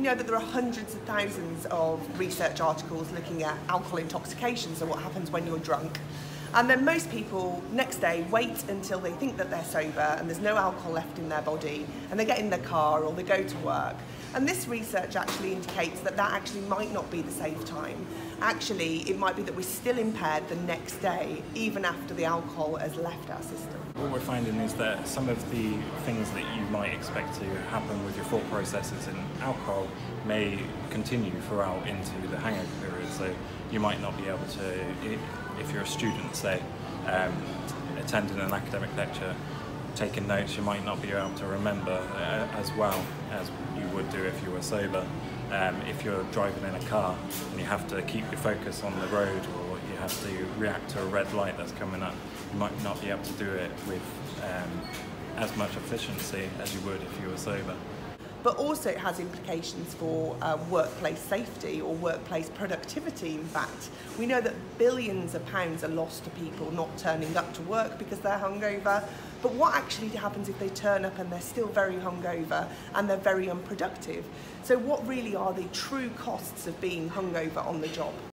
we know that there are hundreds of thousands of research articles looking at alcohol intoxication, so what happens when you're drunk. And then most people next day wait until they think that they're sober and there's no alcohol left in their body, and they get in their car or they go to work. And this research actually indicates that that actually might not be the safe time. Actually, it might be that we're still impaired the next day, even after the alcohol has left our system. What we're finding is that some of the things that you might expect to happen with your thought processes in alcohol may continue throughout into the hangover period. So you might not be able to, if you're a student, say, attending an academic lecture, taking notes, you might not be able to remember as well as you would do if you were sober. If you're driving in a car and you have to keep your focus on the road, or you have to react to a red light that's coming up, you might not be able to do it with as much efficiency as you would if you were sober. But also it has implications for workplace safety or workplace productivity, in fact. We know that billions of pounds are lost to people not turning up to work because they're hungover. But what actually happens if they turn up and they're still very hungover and they're very unproductive? So what really are the true costs of being hungover on the job?